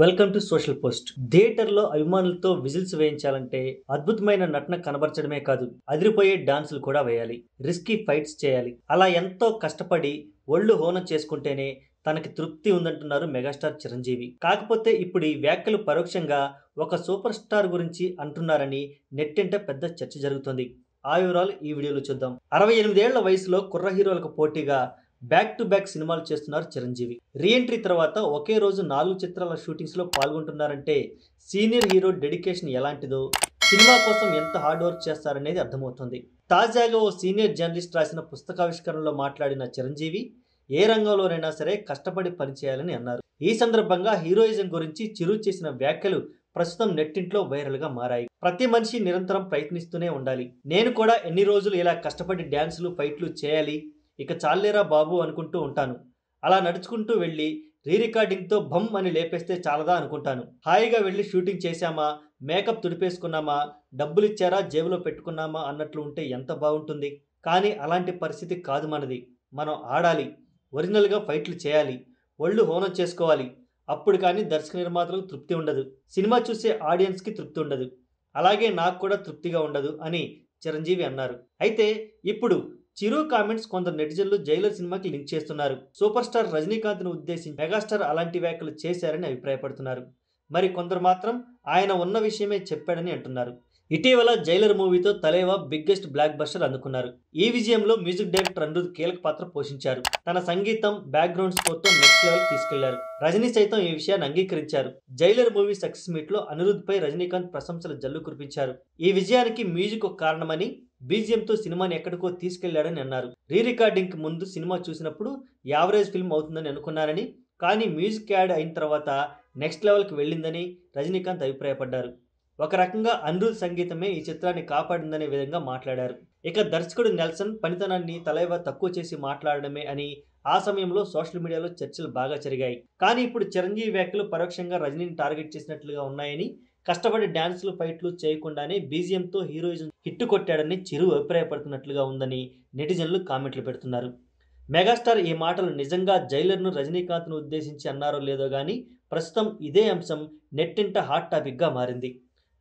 Welcome to social post. Theatre లో అభిమానులతో whistles వేయించాలంటే అద్భుతమైన నటన కనబర్చడమే కాదు, అదిరిపోయే డాన్సులు కూడా వేయాలి, రిస్కీ ఫైట్స్ చేయాలి. అలా ఎంతో కష్టపడి ఒళ్ళు హోనం చేసుకుంటేనే తనకి తృప్తి ఉందంటున్నారు మెగాస్టార్ చిరంజీవి. కాకపోతే ఇప్పుడు ఈ వ్యాఖ్యలు పరోక్షంగా ఒక సూపర్ స్టార్ గురించి అంటున్నారని నెట్టింట పెద్ద చర్చ జరుగుతోంది. ఆ వివరాలు ఈ వీడియోలో చూద్దాం. 68 ఏళ్ల వయసులో కుర్ర హీరోలకు పోటీగా బ్యాక్ టు బ్యాక్ సినిమాలు చేస్తున్నారు చిరంజీవి. రీఎంట్రీ తర్వాత ఒకే రోజు 4 చిత్రాల షూటింగ్స్లో పాల్గొంటున్నారంటే సీనియర్ హీరో డెడికేషన్ ఎలాంటిదో, సినిమా కోసం ఎంత హార్డ్ వర్క్ చేస్తారనేది అర్థమవుతుంది. తాజాగా ఓ సీనియర్ జర్నలిస్ట్ రాసిన పుస్తకావిష్కరణలో మాట్లాడిన చిరంజీవి ఏ రంగంలోనైనా సరే కష్టపడి పనిచేయాలని అన్నారు. ఈ సందర్భంగా హీరోయిజం గురించి చిరు చేసిన వ్యాఖ్యలు ప్రస్తుతం నెట్టింట్లో వైరల్గా మారాయి. ప్రతి మనిషి నిరంతరం ప్రయత్నిస్తూనే ఉండాలి, నేను కూడా ఎన్ని రోజులు ఇలా కష్టపడి డ్యాన్సులు ఫైట్లు చేయాలి, ఇక చాలేరా బాబు అనుకుంటూ ఉంటాను. అలా నడుచుకుంటూ వెళ్ళి రీ రికార్డింగ్తో బమ్ అని లేపేస్తే చాలదా అనుకుంటాను. హాయిగా వెళ్ళి షూటింగ్ చేశామా, మేకప్ తుడిపేసుకున్నామా, డబ్బులు ఇచ్చారా, జేబులో పెట్టుకున్నామా అన్నట్లు ఉంటే ఎంత బాగుంటుంది. కానీ అలాంటి పరిస్థితి కాదు మనది. మనం ఆడాలి, ఒరిజినల్గా ఫైట్లు చేయాలి, ఒళ్ళు హోనం చేసుకోవాలి. అప్పుడు కానీ దర్శక నిర్మాతలకు తృప్తి ఉండదు, సినిమా చూసే ఆడియన్స్కి తృప్తి ఉండదు, అలాగే నాకు కూడా తృప్తిగా ఉండదు అని చిరంజీవి అన్నారు. అయితే ఇప్పుడు చిరు కామెంట్స్ కొందరు నెటిజన్లు జైలర్ సినిమాకి లింక్ చేస్తున్నారు. సూపర్ స్టార్ రజనీకాంత్ను ఉద్దేశించి మెగాస్టార్ అలాంటి వ్యాఖ్యలు చేశారని అభిప్రాయపడుతున్నారు. మరి కొందరు మాత్రం ఆయన ఉన్న విషయమే చెప్పాడని అంటున్నారు. ఇటీవల జైలర్ మూవీతో తలేవా బిగ్గెస్ట్ బ్లాక్ బస్టర్ అందుకున్నారు. ఈ విజయంలో మ్యూజిక్ డైరెక్టర్ అనిరుద్ కీలక పాత్ర పోషించారు. తన సంగీతం, బ్యాక్గ్రౌండ్ స్కోర్తో నెక్స్ట్ లెవెల్ తీసుకెళ్లారు. రజనీ సైతం ఈ విషయాన్ని అంగీకరించారు. జైలర్ మూవీ సక్సెస్ మీట్లో అనిరుద్ పై రజనీకాంత్ ప్రశంసల జల్లు కురిపించారు. ఈ విజయానికి మ్యూజిక్ ఒక కారణమని, బీజిఎంతో సినిమాని ఎక్కడికో తీసుకెళ్లాడని అన్నారు. రీ రికార్డింగ్కి ముందు సినిమా చూసినప్పుడు యావరేజ్ ఫిల్మ్ అవుతుందని అనుకున్నానని, కానీ మ్యూజిక్ యాడ్ అయిన తర్వాత నెక్స్ట్ లెవెల్కి వెళ్ళిందని రజనీకాంత్ అభిప్రాయపడ్డారు. ఒక రకంగా అనిరుద్ సంగీతమే ఈ చిత్రాన్ని కాపాడిందనే విధంగా మాట్లాడారు. ఇక దర్శకుడు నెల్సన్ పనితనాన్ని తలైవా తక్కువ చేసి మాట్లాడడమే అని ఆ సమయంలో సోషల్ మీడియాలో చర్చలు బాగా జరిగాయి. కానీ ఇప్పుడు చిరంజీవి వ్యాఖ్యలు పరోక్షంగా రజనీని టార్గెట్ చేసినట్లుగా ఉన్నాయని, కష్టపడి డ్యాన్సులు ఫైట్లు చేయకుండానే బీజిఎంతో హీరోయిజం హిట్ కొట్టాడని చిరు అభిప్రాయపడుతున్నట్లుగా ఉందని నెటిజన్లు కామెంట్లు పెడుతున్నారు. మెగాస్టార్ ఈ మాటలు నిజంగా జైలర్ను, రజనీకాంత్ను ఉద్దేశించి అన్నారో లేదో కానీ ప్రస్తుతం ఇదే అంశం నెట్టింట హాట్ టాపిక్గా మారింది.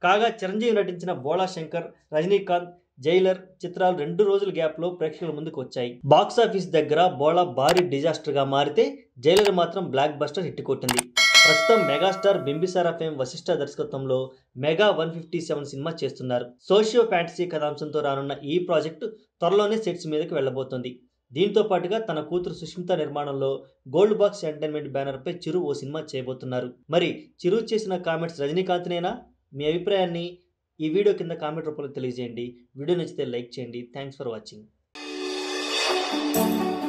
కాగా చిరంజీవి నటించిన బోలా శంకర్, రజనీకాంత్, జైలర్ చిత్రాలు 2 రోజుల గ్యాప్లో ప్రేక్షకుల ముందుకు వచ్చాయి. బాక్సాఫీస్ దగ్గర బోలా భారీ డిజాస్టర్గా మారితే, జైలర్ మాత్రం బ్లాక్ బస్టర్ హిట్ కొట్టింది. ప్రస్తుతం మెగాస్టార్ బింబిసారా ఫేమ్ వశిష్ఠ దర్శకత్వంలో మెగా 157 సినిమా చేస్తున్నారు. సోషియో ఫ్యాంటసీ కథాంశంతో రానున్న ఈ ప్రాజెక్టు త్వరలోనే సెట్స్ మీదకి వెళ్ళబోతుంది. దీంతో పాటుగా తన కూతురు సుష్మిత నిర్మాణంలో గోల్డ్ బాక్స్ ఎంటర్టైన్మెంట్ బ్యానర్పై చిరు ఓ సినిమా చేయబోతున్నారు. మరి చిరు చేసిన కామెంట్స్ రజనీకాంత్నేనా? మీ అభిప్రాయాన్ని ఈ వీడియో కింద కామెంట్ రూపంలో తెలియజేయండి. వీడియో నచ్చితే లైక్ చేయండి. Thanks for watching.